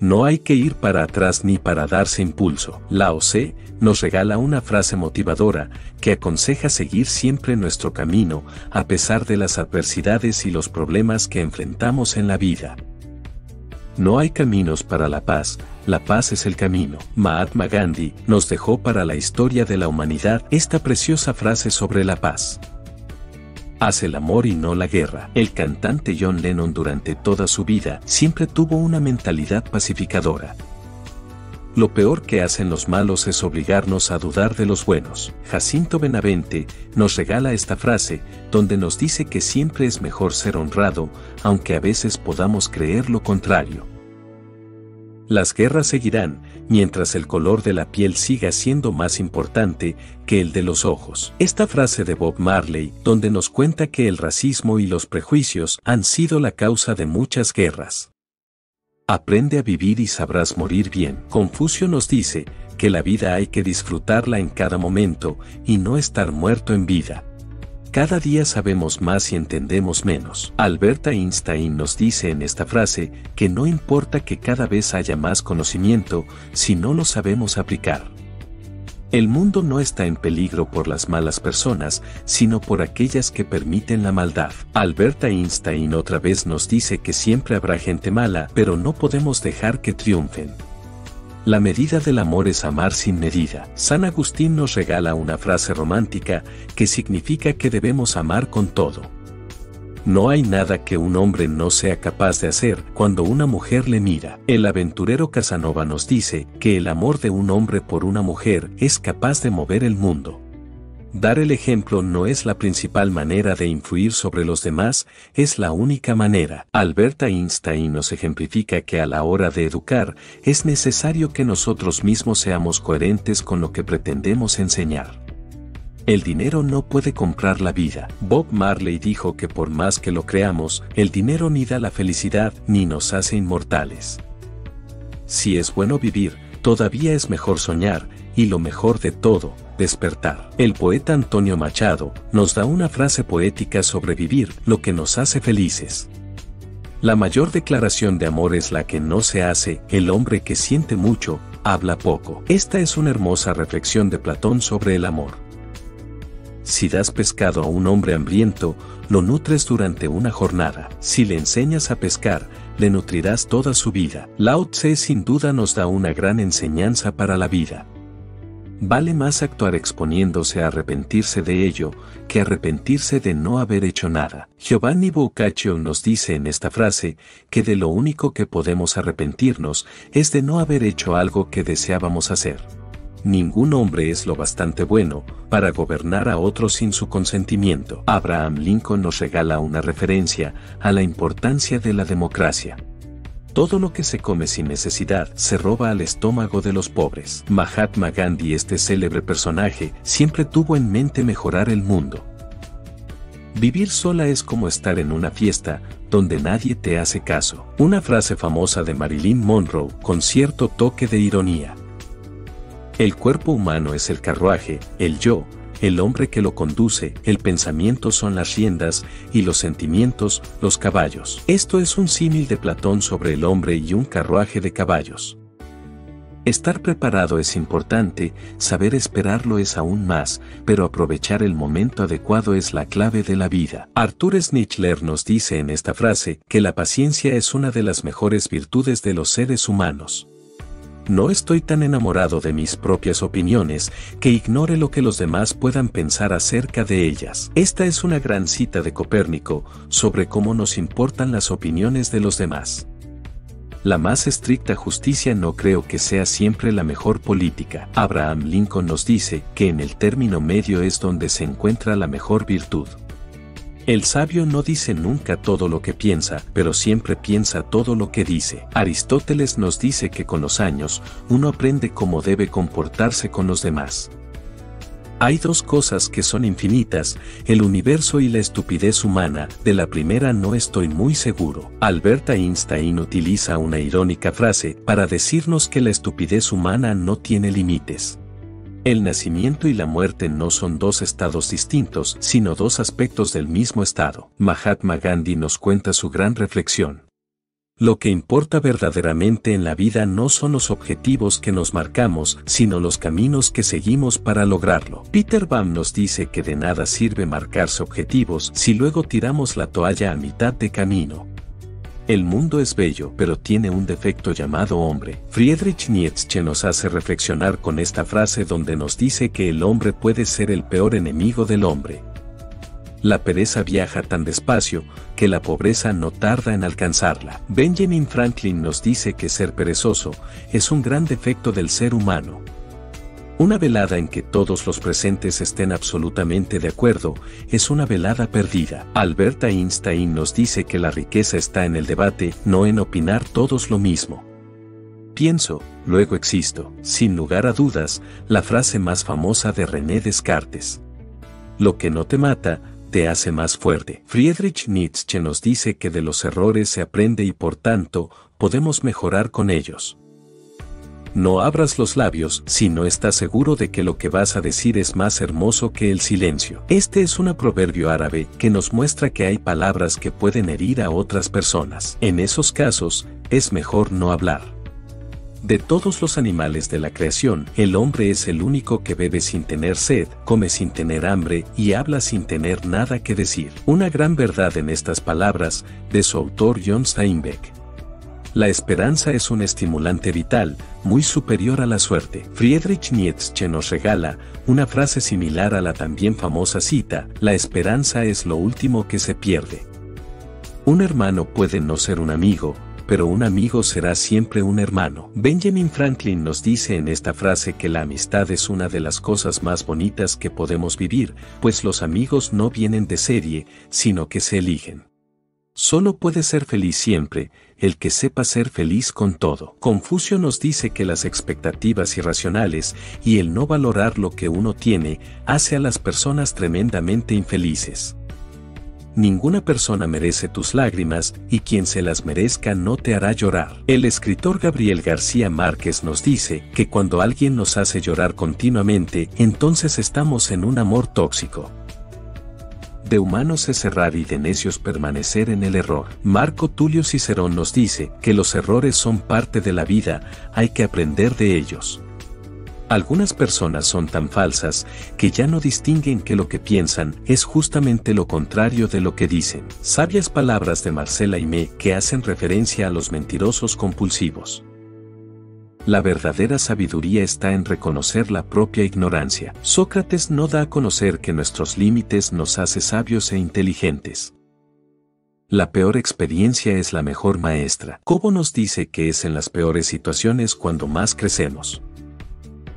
No hay que ir para atrás ni para darse impulso. Lao Tse nos regala una frase motivadora que aconseja seguir siempre nuestro camino a pesar de las adversidades y los problemas que enfrentamos en la vida. No hay caminos para la paz es el camino. Mahatma Gandhi nos dejó para la historia de la humanidad esta preciosa frase sobre la paz. Haz el amor y no la guerra. El cantante John Lennon durante toda su vida siempre tuvo una mentalidad pacificadora. Lo peor que hacen los malos es obligarnos a dudar de los buenos. Jacinto Benavente nos regala esta frase, donde nos dice que siempre es mejor ser honrado, aunque a veces podamos creer lo contrario. Las guerras seguirán, mientras el color de la piel siga siendo más importante que el de los ojos. Esta frase de Bob Marley, donde nos cuenta que el racismo y los prejuicios han sido la causa de muchas guerras. Aprende a vivir y sabrás morir bien. Confucio nos dice que la vida hay que disfrutarla en cada momento y no estar muerto en vida. Cada día sabemos más y entendemos menos. Albert Einstein nos dice en esta frase que no importa que cada vez haya más conocimiento si no lo sabemos aplicar. El mundo no está en peligro por las malas personas, sino por aquellas que permiten la maldad. Albert Einstein otra vez nos dice que siempre habrá gente mala, pero no podemos dejar que triunfen. La medida del amor es amar sin medida. San Agustín nos regala una frase romántica que significa que debemos amar con todo. No hay nada que un hombre no sea capaz de hacer cuando una mujer le mira. El aventurero Casanova nos dice que el amor de un hombre por una mujer es capaz de mover el mundo. Dar el ejemplo no es la principal manera de influir sobre los demás, es la única manera. Albert Einstein nos ejemplifica que a la hora de educar es necesario que nosotros mismos seamos coherentes con lo que pretendemos enseñar. El dinero no puede comprar la vida. Bob Marley dijo que por más que lo creamos, el dinero ni da la felicidad ni nos hace inmortales. Si es bueno vivir, todavía es mejor soñar y lo mejor de todo, despertar. El poeta Antonio Machado nos da una frase poética sobre vivir lo que nos hace felices. La mayor declaración de amor es la que no se hace. El hombre que siente mucho, habla poco. Esta es una hermosa reflexión de Platón sobre el amor. Si das pescado a un hombre hambriento, lo nutres durante una jornada. Si le enseñas a pescar, le nutrirás toda su vida. Lao Tse sin duda nos da una gran enseñanza para la vida. Vale más actuar exponiéndose a arrepentirse de ello que arrepentirse de no haber hecho nada. Giovanni Boccaccio nos dice en esta frase que de lo único que podemos arrepentirnos es de no haber hecho algo que deseábamos hacer. Ningún hombre es lo bastante bueno para gobernar a otros sin su consentimiento. Abraham Lincoln nos regala una referencia a la importancia de la democracia. Todo lo que se come sin necesidad se roba al estómago de los pobres. Mahatma Gandhi, este célebre personaje, siempre tuvo en mente mejorar el mundo. Vivir sola es como estar en una fiesta donde nadie te hace caso. Una frase famosa de Marilyn Monroe con cierto toque de ironía. El cuerpo humano es el carruaje, el yo, el hombre que lo conduce, el pensamiento son las riendas y los sentimientos, los caballos. Esto es un símil de Platón sobre el hombre y un carruaje de caballos. Estar preparado es importante, saber esperarlo es aún más, pero aprovechar el momento adecuado es la clave de la vida. Arthur Schnitzler nos dice en esta frase que la paciencia es una de las mejores virtudes de los seres humanos. No estoy tan enamorado de mis propias opiniones que ignore lo que los demás puedan pensar acerca de ellas. Esta es una gran cita de Copérnico sobre cómo nos importan las opiniones de los demás. La más estricta justicia no creo que sea siempre la mejor política. Abraham Lincoln nos dice que en el término medio es donde se encuentra la mejor virtud. El sabio no dice nunca todo lo que piensa, pero siempre piensa todo lo que dice. Aristóteles nos dice que con los años, uno aprende cómo debe comportarse con los demás. Hay dos cosas que son infinitas, el universo y la estupidez humana. De la primera no estoy muy seguro. Albert Einstein utiliza una irónica frase para decirnos que la estupidez humana no tiene límites. El nacimiento y la muerte no son dos estados distintos, sino dos aspectos del mismo estado. Mahatma Gandhi nos cuenta su gran reflexión. Lo que importa verdaderamente en la vida no son los objetivos que nos marcamos, sino los caminos que seguimos para lograrlo. Peter Baum nos dice que de nada sirve marcarse objetivos si luego tiramos la toalla a mitad de camino. El mundo es bello, pero tiene un defecto llamado hombre. Friedrich Nietzsche nos hace reflexionar con esta frase donde nos dice que el hombre puede ser el peor enemigo del hombre. La pereza viaja tan despacio que la pobreza no tarda en alcanzarla. Benjamin Franklin nos dice que ser perezoso es un gran defecto del ser humano. Una velada en que todos los presentes estén absolutamente de acuerdo es una velada perdida. Albert Einstein nos dice que la riqueza está en el debate, no en opinar todos lo mismo. Pienso, luego existo. Sin lugar a dudas, la frase más famosa de René Descartes. Lo que no te mata, te hace más fuerte. Friedrich Nietzsche nos dice que de los errores se aprende y por tanto, podemos mejorar con ellos. No abras los labios si no estás seguro de que lo que vas a decir es más hermoso que el silencio. Este es un proverbio árabe que nos muestra que hay palabras que pueden herir a otras personas. En esos casos, es mejor no hablar. De todos los animales de la creación, el hombre es el único que bebe sin tener sed, come sin tener hambre y habla sin tener nada que decir. Una gran verdad en estas palabras, de su autor John Steinbeck. La esperanza es un estimulante vital, muy superior a la suerte. Friedrich Nietzsche nos regala una frase similar a la también famosa cita, la esperanza es lo último que se pierde. Un hermano puede no ser un amigo, pero un amigo será siempre un hermano. Benjamin Franklin nos dice en esta frase que la amistad es una de las cosas más bonitas que podemos vivir, pues los amigos no vienen de serie, sino que se eligen. Solo puede ser feliz siempre el que sepa ser feliz con todo. Confucio nos dice que las expectativas irracionales y el no valorar lo que uno tiene hace a las personas tremendamente infelices. Ninguna persona merece tus lágrimas y quien se las merezca no te hará llorar. El escritor Gabriel García Márquez nos dice que cuando alguien nos hace llorar continuamente, entonces estamos en un amor tóxico. De humanos es errar y de necios permanecer en el error. Marco Tulio Cicerón nos dice que los errores son parte de la vida, hay que aprender de ellos. Algunas personas son tan falsas que ya no distinguen que lo que piensan es justamente lo contrario de lo que dicen. Sabias palabras de Marcela y Me que hacen referencia a los mentirosos compulsivos. La verdadera sabiduría está en reconocer la propia ignorancia. Sócrates no da a conocer que nuestros límites nos hace sabios e inteligentes. La peor experiencia es la mejor maestra. Cobo nos dice que es en las peores situaciones cuando más crecemos.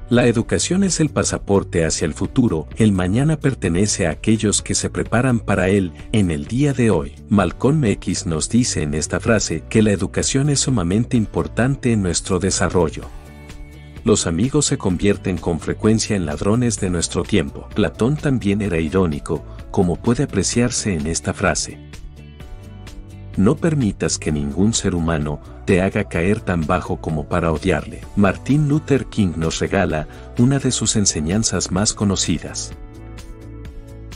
La educación es el pasaporte hacia el futuro, el mañana pertenece a aquellos que se preparan para él en el día de hoy. Malcolm X nos dice en esta frase que la educación es sumamente importante en nuestro desarrollo. Los amigos se convierten con frecuencia en ladrones de nuestro tiempo. Platón también era irónico, como puede apreciarse en esta frase. No permitas que ningún ser humano te haga caer tan bajo como para odiarle. Martin Luther King nos regala una de sus enseñanzas más conocidas.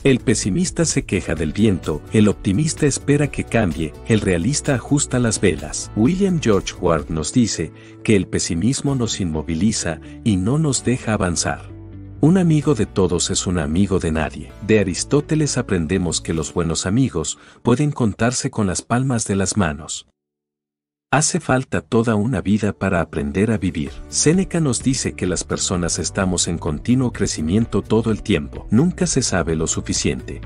El pesimista se queja del viento, el optimista espera que cambie, el realista ajusta las velas. William George Ward nos dice que el pesimismo nos inmoviliza y no nos deja avanzar. Un amigo de todos es un amigo de nadie. De Aristóteles aprendemos que los buenos amigos pueden contarse con las palmas de las manos. Hace falta toda una vida para aprender a vivir. Séneca nos dice que las personas estamos en continuo crecimiento todo el tiempo. Nunca se sabe lo suficiente.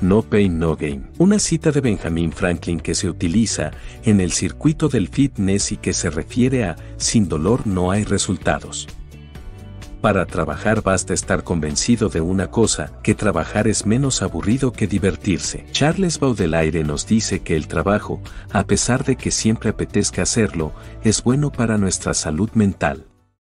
No pain, no gain. Una cita de Benjamin Franklin que se utiliza en el circuito del fitness y que se refiere a sin dolor no hay resultados. Para trabajar basta estar convencido de una cosa, que trabajar es menos aburrido que divertirse. Charles Baudelaire nos dice que el trabajo, a pesar de que siempre apetezca hacerlo, es bueno para nuestra salud mental.